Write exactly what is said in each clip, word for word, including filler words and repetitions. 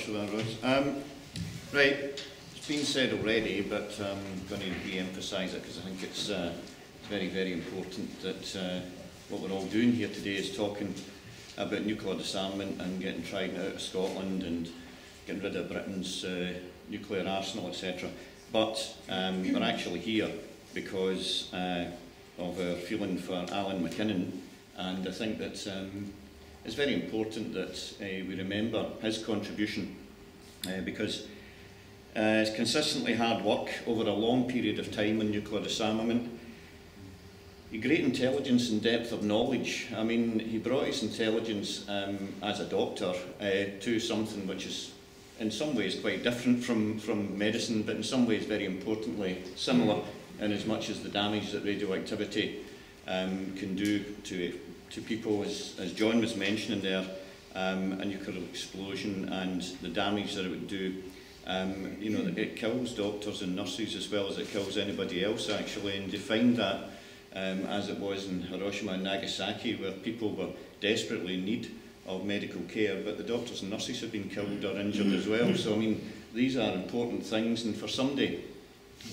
much for that, Rose. Um, right, it's been said already, but um, I'm going to re-emphasise it because I think it's uh, very, very important that uh, what we're all doing here today is talking about nuclear disarmament and getting Trident out of Scotland and getting rid of Britain's uh, nuclear arsenal, et cetera. But um, we're actually here because uh, of our feeling for Alan McKinnon, and I think that um, it's very important that uh, we remember his contribution uh, because uh, it's consistently hard work over a long period of time on nuclear disarmament. The great intelligence and depth of knowledge. I mean, he brought his intelligence um, as a doctor uh, to something which is in some ways quite different from, from medicine, but in some ways very importantly similar in as much as the damage that radioactivity um, can do to, to people, as, as John was mentioning there, um, a nuclear explosion and the damage that it would do. Um, you know, it kills doctors and nurses as well as it kills anybody else actually, and you find that Um, as it was in Hiroshima and Nagasaki, where people were desperately in need of medical care, but the doctors and nurses have been killed or injured as well. So, I mean, these are important things, and for somebody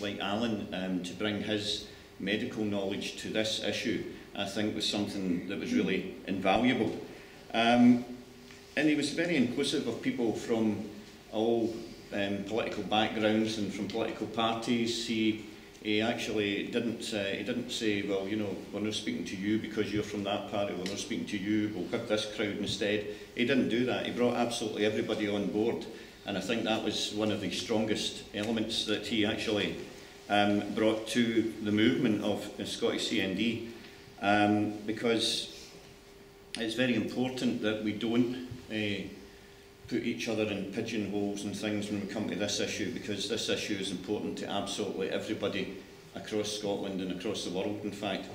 like Alan um, to bring his medical knowledge to this issue, I think was something that was really invaluable. Um, and he was very inclusive of people from all um, political backgrounds and from political parties. He He actually didn't, uh, he didn't say, well, you know, we're not speaking to you because you're from that party, we're not speaking to you, we'll pick this crowd instead. He didn't do that. He brought absolutely everybody on board. And I think that was one of the strongest elements that he actually um, brought to the movement of the Scottish C N D, um, because it's very important that we don't uh, put each other in pigeonholes and things when we come to this issue, because this issue is important to absolutely everybody across Scotland and across the world, in fact.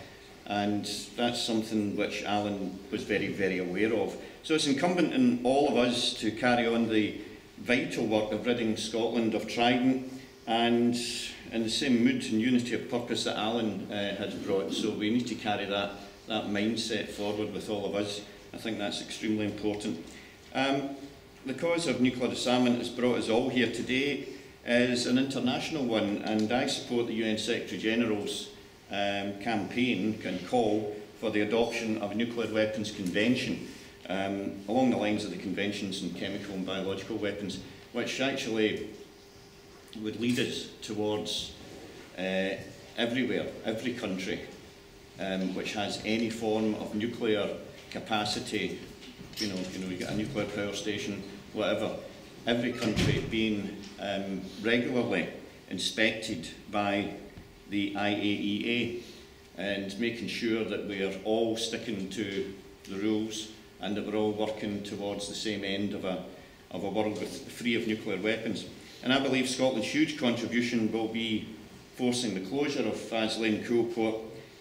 And that's something which Alan was very, very aware of. So it's incumbent on all of us to carry on the vital work of ridding Scotland of Trident, and in the same mood and unity of purpose that Alan uh, has brought. So we need to carry that, that mindset forward with all of us. I think that's extremely important. Um, The cause of nuclear disarmament that has brought us all here today is an international one, and I support the U N Secretary-General's um, campaign and call for the adoption of a Nuclear Weapons Convention um, along the lines of the conventions on chemical and biological weapons, which actually would lead us towards uh, everywhere, every country um, which has any form of nuclear capacity. You know, you know, you get a nuclear power station, whatever. Every country being um, regularly inspected by the I A E A and making sure that we are all sticking to the rules and that we're all working towards the same end of a, of a world with, free of nuclear weapons. And I believe Scotland's huge contribution will be forcing the closure of Faslane, Coulport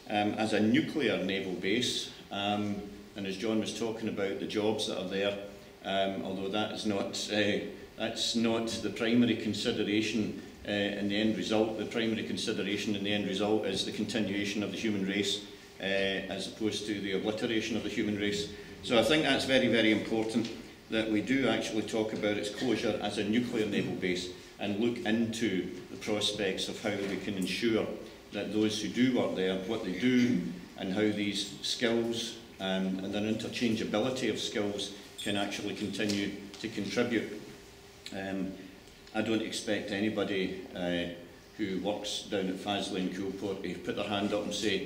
um, as a nuclear naval base. Um, And as John was talking about, the jobs that are there, um, although that is not, uh, that's not the primary consideration uh, in the end result. The primary consideration in the end result is the continuation of the human race uh, as opposed to the obliteration of the human race. So I think that's very, very important that we do actually talk about its closure as a nuclear naval base and look into the prospects of how we can ensure that those who do work there, what they do, and how these skills Um, and their interchangeability of skills can actually continue to contribute. Um, I don't expect anybody uh, who works down at Faslane and Coulport to put their hand up and say,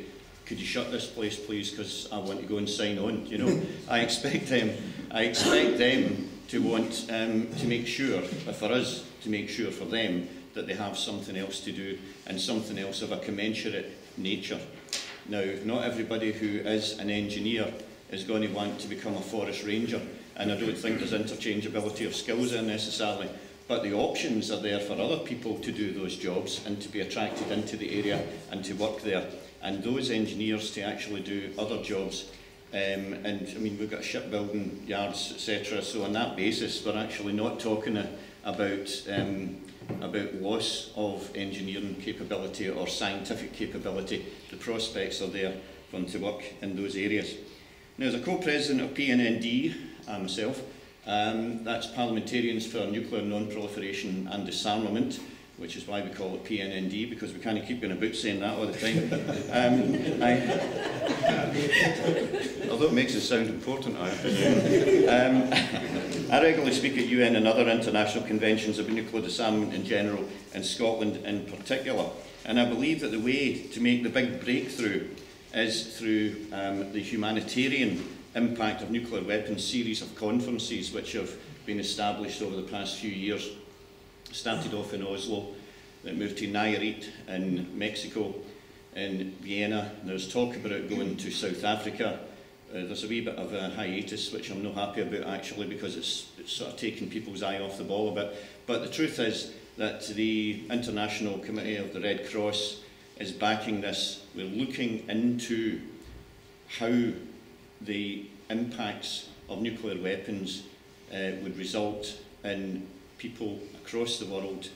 could you shut this place please because I want to go and sign on, you know. I expect them, I expect them to want um, to make sure, for us to make sure for them that they have something else to do and something else of a commensurate nature. Now, not everybody who is an engineer is going to want to become a forest ranger, and I don't think there's interchangeability of skills there necessarily, but the options are there for other people to do those jobs and to be attracted into the area and to work there, and those engineers to actually do other jobs. Um, and, I mean, we've got shipbuilding yards, et cetera, so on that basis, we're actually not talking a, about um, about loss of engineering capability or scientific capability. The prospects are there for them to work in those areas. Now, as a co-president of P N N D, I myself Um, that's Parliamentarians for Nuclear Non-Proliferation and Disarmament, which is why we call it P N N D, because we kind of keep going about saying that all the time. Um, I, although it makes it sound important, I presume. Um, I regularly speak at U N and other international conventions about nuclear disarmament in general, and Scotland in particular. And I believe that the way to make the big breakthrough is through um, the humanitarian impact of nuclear weapons series of conferences which have been established over the past few years. Started off in Oslo, then moved to Nayarit in Mexico, in Vienna. There's talk about going to South Africa. Uh, there's a wee bit of a hiatus, which I'm not happy about actually, because it's, it's sort of taking people's eye off the ball a bit. But the truth is that the International Committee of the Red Cross is backing this. We're looking into how the impacts of nuclear weapons uh, would result in people across the world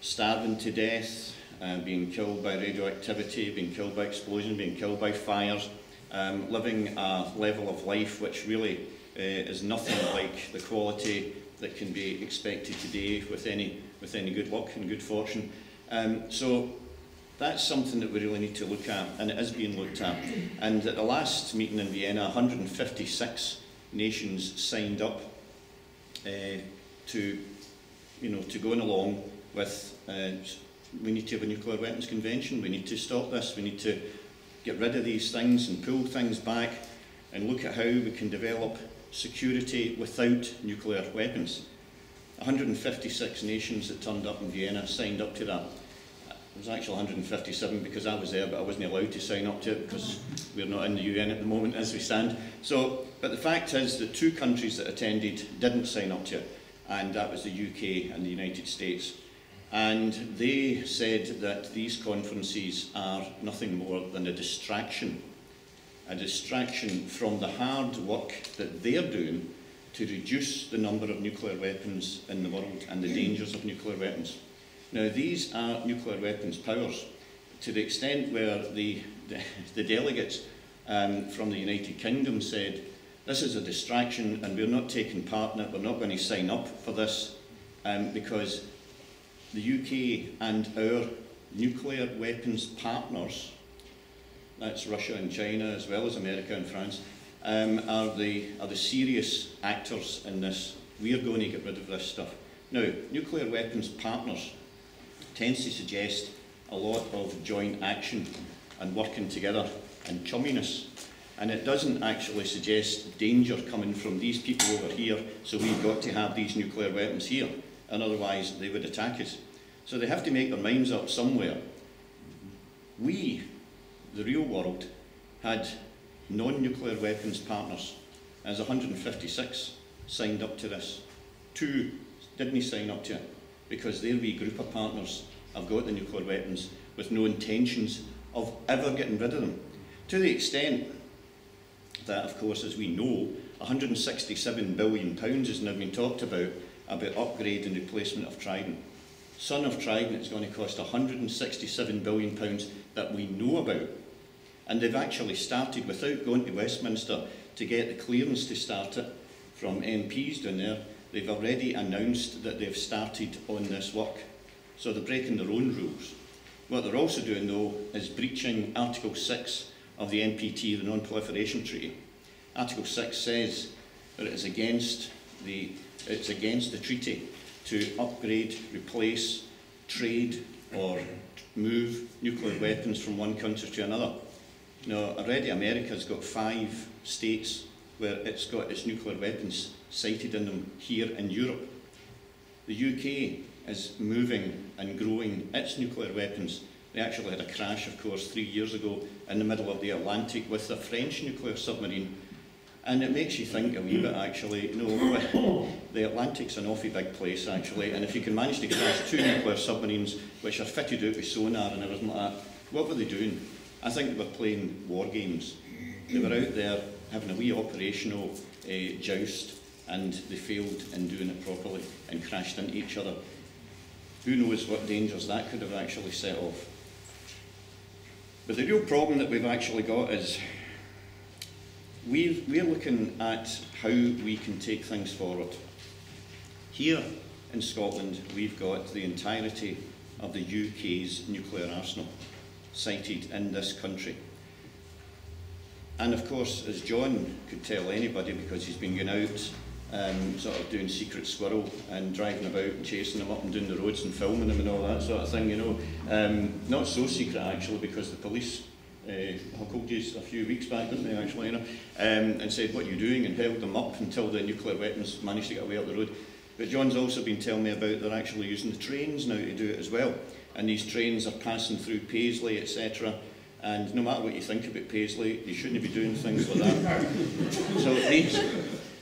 starving to death, uh, being killed by radioactivity, being killed by explosions, being killed by fires, um, living a level of life which really uh, is nothing like the quality that can be expected today with any, with any good luck and good fortune. Um, so that's something that we really need to look at, and it is being looked at. And at the last meeting in Vienna, one hundred fifty-six nations signed up uh, to, you know, to going along with, uh, we need to have a nuclear weapons convention, we need to stop this, we need to get rid of these things and pull things back and look at how we can develop security without nuclear weapons. one hundred fifty-six nations that turned up in Vienna signed up to that. It was actually one hundred fifty-seven because I was there, but I wasn't allowed to sign up to it because we're not in the U N at the moment as we stand. So, but the fact is that two countries that attended didn't sign up to it, and that was the U K and the United States. And they said that these conferences are nothing more than a distraction, a distraction from the hard work that they're doing to reduce the number of nuclear weapons in the world and the dangers of nuclear weapons. Now, these are nuclear weapons powers, to the extent where the, the, the delegates um, from the United Kingdom said, this is a distraction and we're not taking part in it, we're not going to sign up for this, um, because the U K and our nuclear weapons partners, that's Russia and China as well as America and France, um, are, the, are the serious actors in this. We're going to get rid of this stuff. Now, nuclear weapons partners tends to suggest a lot of joint action and working together and chumminess. And it doesn't actually suggest danger coming from these people over here, so we've got to have these nuclear weapons here, and otherwise they would attack us. So they have to make their minds up somewhere. We, the real world, had non-nuclear weapons partners, as one hundred fifty-six signed up to this. Two didn't sign up to it, because their wee group of partners have got the nuclear weapons with no intentions of ever getting rid of them. To the extent that, of course, as we know, one hundred sixty-seven billion pounds has now been talked about, about upgrade and replacement of Trident. Son of Trident is going to cost one hundred sixty-seven billion pounds that we know about. And they've actually started, without going to Westminster to get the clearance to start it from M Ps down there, they've already announced that they've started on this work. So they're breaking their own rules. What they're also doing, though, is breaching Article six of the N P T, the Non-Proliferation Treaty. Article six says that it is against the, it's against the treaty to upgrade, replace, trade, or move nuclear weapons from one country to another. Now, already America's got five states where it's got its nuclear weapons sited in them here in Europe. The U K is moving and growing its nuclear weapons. They actually had a crash, of course, three years ago in the middle of the Atlantic with a French nuclear submarine. And it makes you think a wee bit, actually. No, the Atlantic's an awfully big place, actually. And if you can manage to crash two nuclear submarines, which are fitted out with sonar and everything like that, what were they doing? I think they were playing war games. They were out there having a wee operational uh, joust, and they failed in doing it properly and crashed into each other. Who knows what dangers that could have actually set off. But the real problem that we've actually got is we're, we're looking at how we can take things forward. Here in Scotland, we've got the entirety of the U K's nuclear arsenal cited in this country. And of course, as John could tell anybody, because he's been going out um, sort of doing secret squirrel and driving about and chasing them up and down the roads and filming them and all that sort of thing, you know. Um, not so secret actually, because the police Uh, called you a few weeks back, didn't they, actually, you know, um, and said, what are you doing, and held them up until the nuclear weapons managed to get away up the road. But John's also been telling me about they're actually using the trains now to do it as well. And these trains are passing through Paisley, et cetera. And no matter what you think about Paisley, you shouldn't be doing things like that. So these,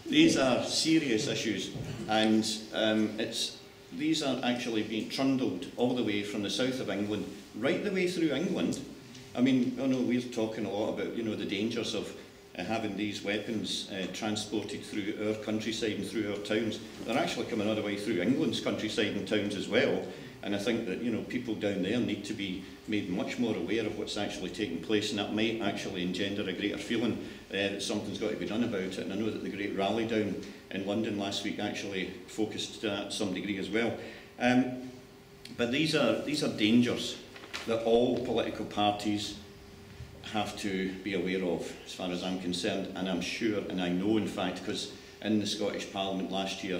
these are serious issues. And um, it's, these are actually being trundled all the way from the south of England, right the way through England. I mean, oh no, we're talking a lot about, you know, the dangers of uh, having these weapons uh, transported through our countryside and through our towns. They're actually coming all the way through England's countryside and towns as well. And I think that, you know, people down there need to be made much more aware of what's actually taking place, and that might actually engender a greater feeling uh, that something's got to be done about it. And I know that the great rally down in London last week actually focused to that to some degree as well. Um, but these are, these are dangers that all political parties have to be aware of, as far as I'm concerned, and I'm sure, and I know in fact, because in the Scottish Parliament last year,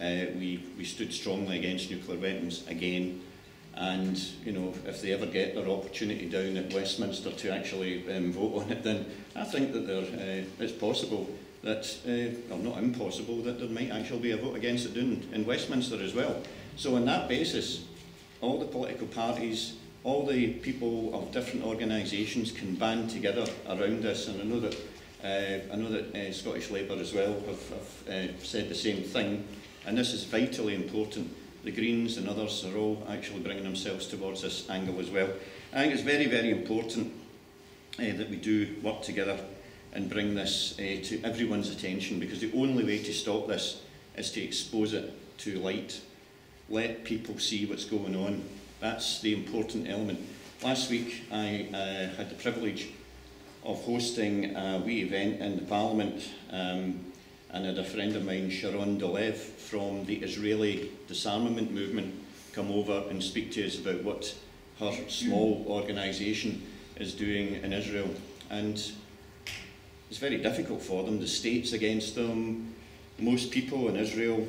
uh, we, we stood strongly against nuclear weapons again, and you know, if they ever get their opportunity down at Westminster to actually um, vote on it, then I think that there, uh, it's possible that, uh, well not impossible, that there might actually be a vote against it in, in Westminster as well. So on that basis, all the political parties, all the people of different organisations can band together around this, and I know that, uh, I know that uh, Scottish Labour as well have, have uh, said the same thing, and this is vitally important. The Greens and others are all actually bringing themselves towards this angle as well. I think it's very, very important uh, that we do work together and bring this uh, to everyone's attention, because the only way to stop this is to expose it to light. Let people see what's going on. That's the important element. Last week I uh, had the privilege of hosting a wee event in the Parliament, um, and I had a friend of mine, Sharon Dolev, from the Israeli disarmament movement come over and speak to us about what her small organisation is doing in Israel. And it's very difficult for them, the state's against them, most people in Israel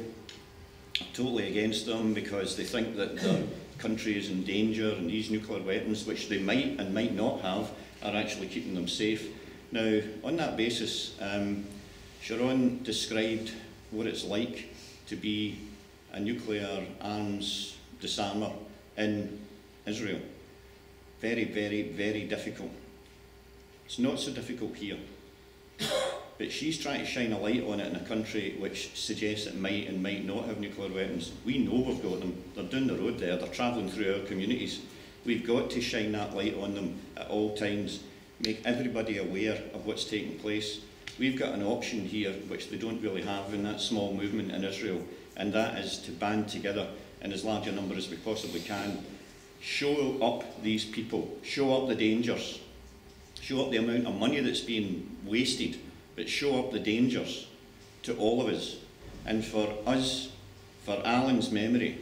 are totally against them because they think that the country is in danger, and these nuclear weapons, which they might and might not have, are actually keeping them safe. Now, on that basis, um, Sharon described what it's like to be a nuclear arms disarmer in Israel. Very, very, very difficult. It's not so difficult here. But she's trying to shine a light on it in a country which suggests it might and might not have nuclear weapons. We know we've got them. They're down the road there. They're travelling through our communities. We've got to shine that light on them at all times, make everybody aware of what's taking place. We've got an option here which they don't really have in that small movement in Israel, and that is to band together in as large a number as we possibly can. Show up these people. Show up the dangers. Show up the amount of money that's being wasted, but show up the dangers to all of us. And for us, for Alan's memory,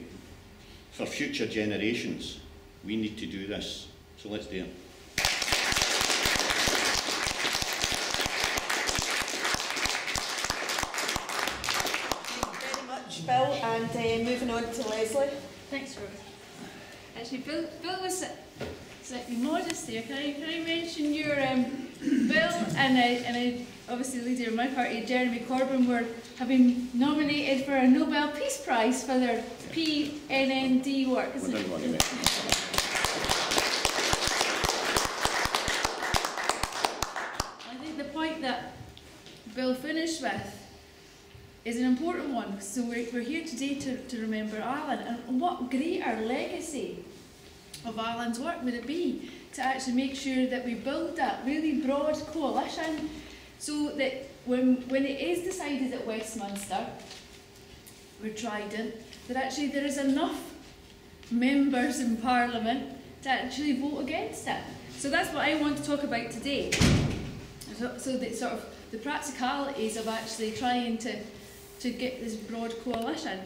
for future generations, we need to do this. So let's do it. Thank you very much, Bill. And uh, moving on to Lesley. Thanks, Ruth. Actually, Bill, Bill was slightly modest there. Can I, can I mention your um, Bill and I, and I obviously the leader of my party, Jeremy Corbyn, were have been nominated for a Nobel Peace Prize for their P N N D work. Isn't well done, it? Well, anyway. I think the point that Bill finished with is an important one. So we're, we're here today to, to remember Alan, and what greater legacy of Alan's work would it be to actually make sure that we build that really broad coalition, so that when, when it is decided at Westminster, or Trident, that actually there is enough members in Parliament to actually vote against it. So that's what I want to talk about today. So, so the sort of the practicalities of actually trying to to get this broad coalition.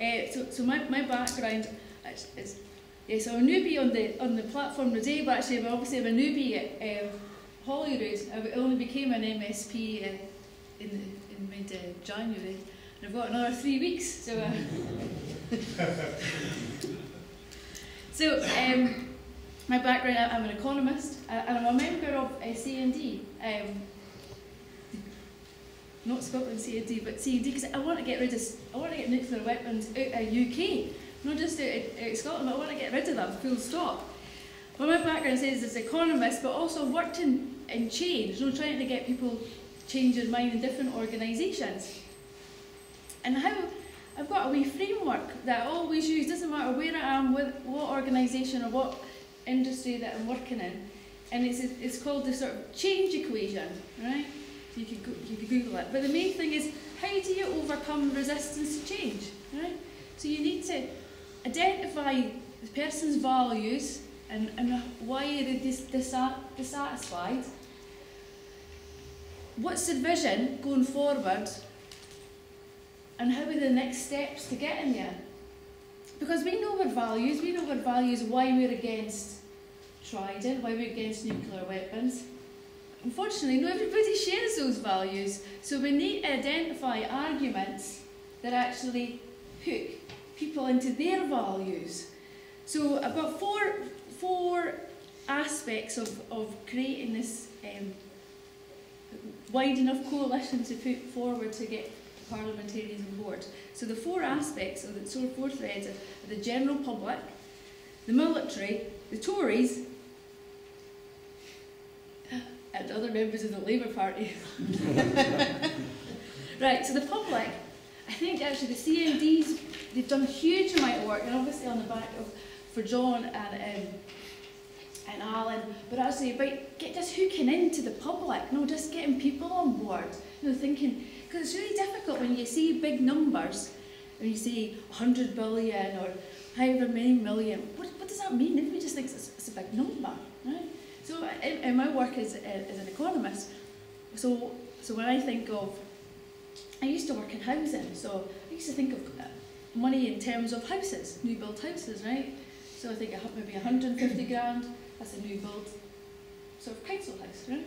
Uh, so, so my my background is, yeah, so I'm a newbie on the on the platform today, but actually I'm obviously I'm a newbie at um, Holyrood. I only became an M S P in in, the, in mid uh, January, and I've got another three weeks. So, uh, so um, my background, I'm an economist, and I'm a member of uh, C N D. Um, Not Scotland C N D, but C N D, because I want to get rid of I want to get nuclear weapons out of U K, not just out of, out of Scotland. But I want to get rid of them. Full stop. Well, my background says as an economist, but also worked in, in change, you know, trying to get people to change their mind in different organisations. And how I've got a wee framework that I always use. Doesn't matter where I am, with what organisation or what industry that I'm working in, and it's it's called the sort of change equation, right? You could, go, you could Google it. But the main thing is, how do you overcome resistance to change? Right? So you need to identify the person's values and, and why are they dis dissatisfied. What's the vision going forward? And how are the next steps to getting there? Because we know our values. We know our values, why we're against Trident, why we're against nuclear weapons. Unfortunately, not everybody shares those values, so we need to identify arguments that actually hook people into their values. So I've got four, four aspects of, of creating this um, wide enough coalition to put forward to get parliamentarians on board. So the four aspects, or the so four threads, are the general public, the military, the Tories, and other members of the Labour Party. Right, so the public, I think actually the C N Ds, they've done a huge amount of work, and obviously on the back of, for John and, um, and Alan, but actually about get, just hooking into the public, you know, just getting people on board, you know, thinking, because it's really difficult when you see big numbers, when you see one hundred billion or however many million, what, what does that mean? Everybody just thinks it's, it's a big number, right? So in, in my work as, as an economist, so, so when I think of, I used to work in housing, so I used to think of money in terms of houses, new build houses, right? So I think maybe one hundred fifty grand, that's a new build sort of council house, right?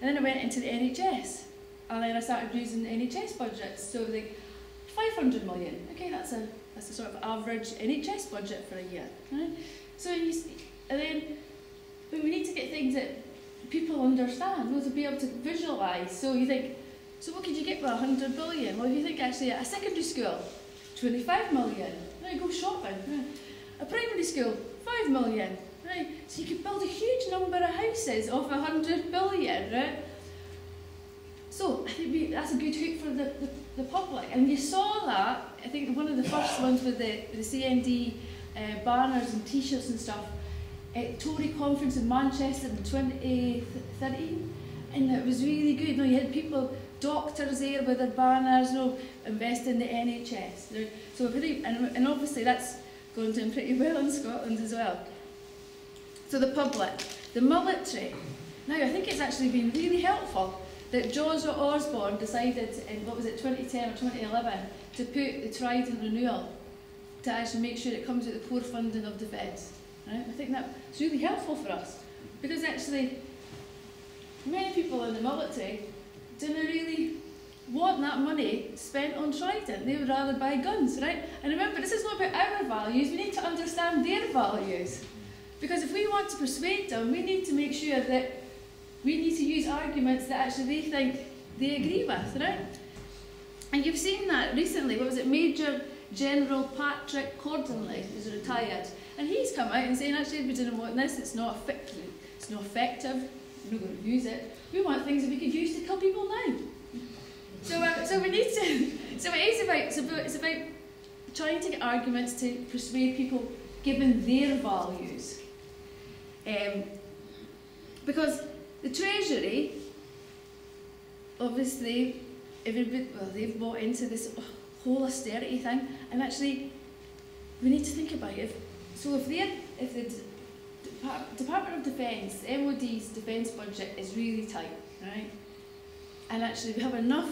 And then I went into the N H S, and then I started using the N H S budgets, so like five hundred million, okay, that's a, that's a sort of average N H S budget for a year, right? So you, and then, but we need to get things that people understand, you know, to be able to visualise. So you think, so what could you get for one hundred billion? Well, if you think actually at a secondary school, twenty-five million, right, go shopping. Right. A primary school, five million. Right. So you could build a huge number of houses off one hundred billion. Right? So I think we, that's a good hook for the, the, the public. And you saw that, I think one of the first ones with the, the C N D uh, banners and t-shirts and stuff, at Tory conference in Manchester in twenty thirteen, and it was really good. You know, you had people, doctors there with their banners, you know, invest in the N H S. So really, and, and obviously that's gone down pretty well in Scotland as well. So the public, the military. Now I think it's actually been really helpful that George Osborne decided in, what was it, twenty ten or twenty eleven, to put the Trident renewal to actually make sure it comes out of the core funding of defence. Right? I think that's really helpful for us, because actually many people in the military didn't really want that money spent on Trident. They would rather buy guns, right? And remember, this is not about our values, we need to understand their values. Because if we want to persuade them, we need to make sure that we need to use arguments that actually they think they agree with, right? And you've seen that recently, what was it, Major General Patrick Cordonley, who's retired. And he's come out and saying, actually, we didn't want this, it's not effective, it's not effective, we're not going to use it. We want things that we could use to kill people now. So, uh, so we need to, so it is about, it's about, it's about trying to get arguments to persuade people given their values. Um, because the Treasury, obviously, everybody, well, they've bought into this whole austerity thing, and actually, we need to think about it. If, So if, if the Department of Defence, M O D's defence budget is really tight, right? And actually we have enough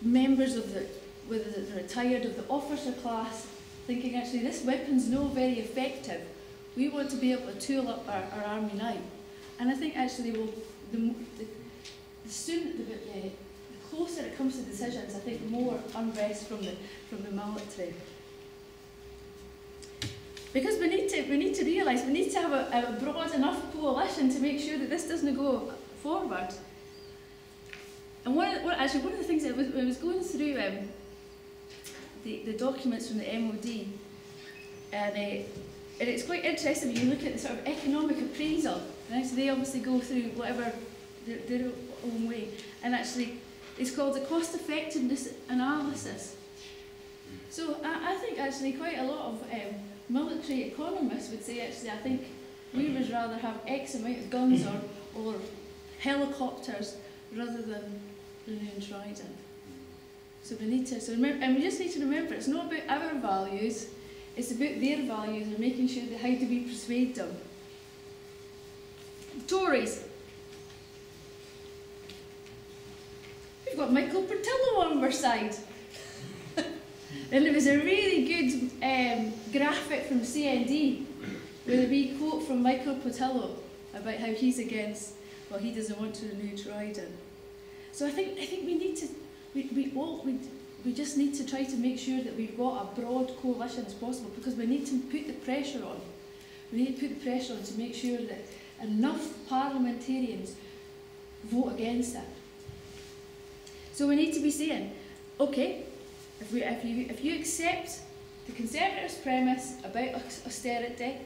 members of the, whether they're retired, of the officer class, thinking actually this weapon's not very effective. We want to be able to tool up our, our army now. And I think actually we'll, the, the, the student, the, the, the closer it comes to decisions, I think more unrest from the, from the military. Because we need to, we need to realise, we need to have a, a broad enough coalition to make sure that this doesn't go forward. And one of, actually one of the things that was, when I was going through um, the, the documents from the M O D, and, uh, and it's quite interesting when you look at the sort of economic appraisal, right? So they obviously go through whatever their, their own way, and actually it's called the cost effectiveness analysis. So I, I think actually quite a lot of um, military economists would say actually I think we would rather have X amount of guns or, or helicopters rather than renewing Trident. So we need to, so remember, and we just need to remember it's not about our values, it's about their values and making sure that how do we persuade them. Tories. We've got Michael Portillo on our side. And it was a really good um, graphic from C N D with a wee quote from Michael Portillo about how he's against, well, he doesn't want to renew Trident. So I think I think we need to, we we all we we just need to try to make sure that we've got a broad coalition as possible, because we need to put the pressure on. We need to put the pressure on to make sure that enough parliamentarians vote against that. So we need to be saying, okay. If, we, if, you, if you accept the Conservatives' premise about austerity,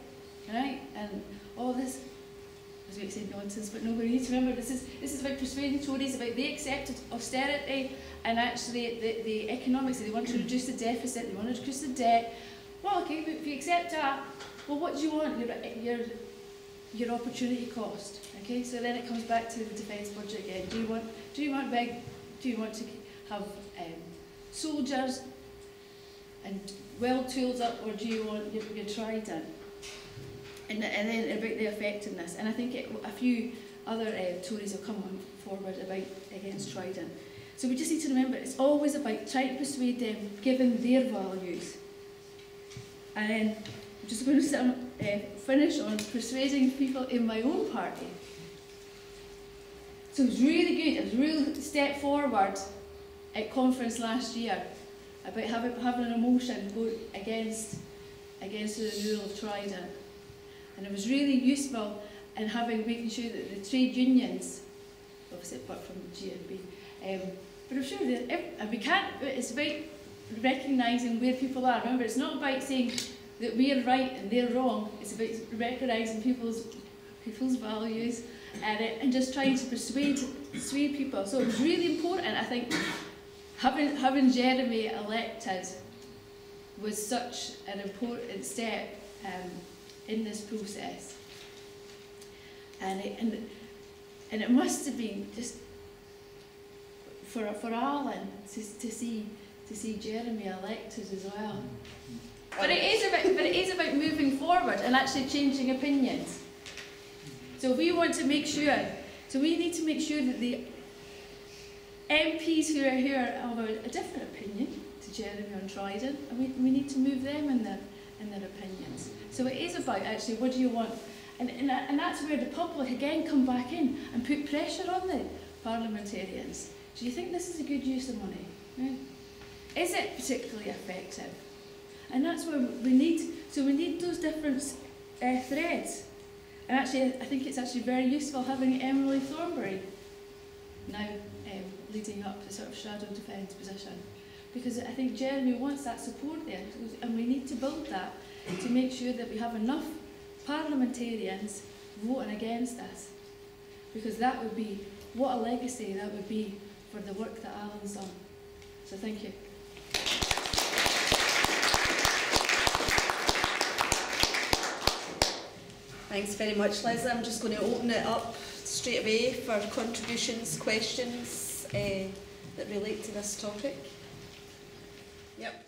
right, and all this, I was going to say nonsense, but no, we need to remember this is, this is about persuading Tories about they accepted austerity and actually the, the economics, they want to reduce the deficit, they want to reduce the debt. Well, okay, but if you accept that, well, what do you want? Your, your, your opportunity cost, okay? So then it comes back to the defence budget again. Do you want, do you want, big, do you want to have... Um, soldiers and well tooled up, or do you want your, your Trident? And, and then about the effectiveness. And I think it, a few other uh, Tories have come on forward about against Trident. So we just need to remember it's always about trying to persuade them, given their values. And then I'm just going to uh, finish on persuading people in my own party. So it was really good, it was a real step forward at conference last year about having, having a motion go against, against the renewal of Trident. And it was really useful in having, making sure that the trade unions, obviously apart from the G M B, um, but I'm sure that if, and we can't, it's about recognising where people are. Remember, it's not about saying that we're right and they're wrong, it's about recognising people's, people's values and, it, and just trying to persuade, persuade people. So it was really important, I think, Having, having Jeremy elected was such an important step um, in this process, and it, and, and it must have been just for for Alan to, to see to see Jeremy elected as well. But it is about but it is about moving forward and actually changing opinions. So we want to make sure. So we need to make sure that the M Ps who are here have a different opinion to Jeremy on Trident, and we, we need to move them in their, in their opinions. So it is about actually what do you want, and, and, and that's where the public again come back in and put pressure on the parliamentarians. Do you think this is a good use of money? Right? Is it particularly effective? And that's where we need, so we need those different uh, threads. And actually I think it's actually very useful having Emily Thornberry now um, leading up the sort of shadow defence position, because I think Jeremy wants that support there, and we need to build that to make sure that we have enough parliamentarians voting against us, because that would be, what a legacy that would be for the work that Alan's done. So thank you. Thanks very much, Leslie. I'm just going to open it up straight away for contributions, questions, Uh, that relate to this topic. Yep.